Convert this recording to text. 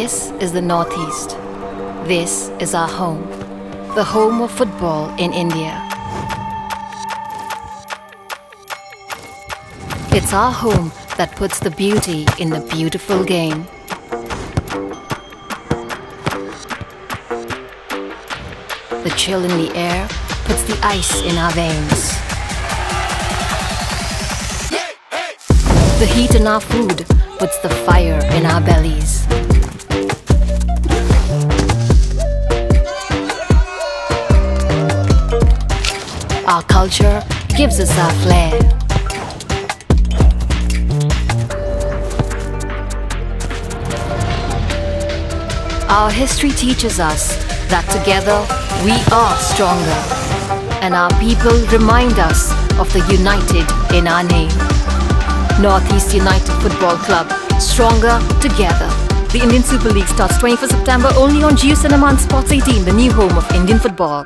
This is the Northeast. This is our home, the home of football in India. It's our home that puts the beauty in the beautiful game. The chill in the air puts the ice in our veins. The heat in our food puts the fire in our bellies. Our culture gives us our flair. Our history teaches us that together we are stronger, and our people remind us of the united in our name. Northeast United Football Club, stronger together. The Indian Super League starts 21st September only on JioCinema and Sports18, the new home of Indian football.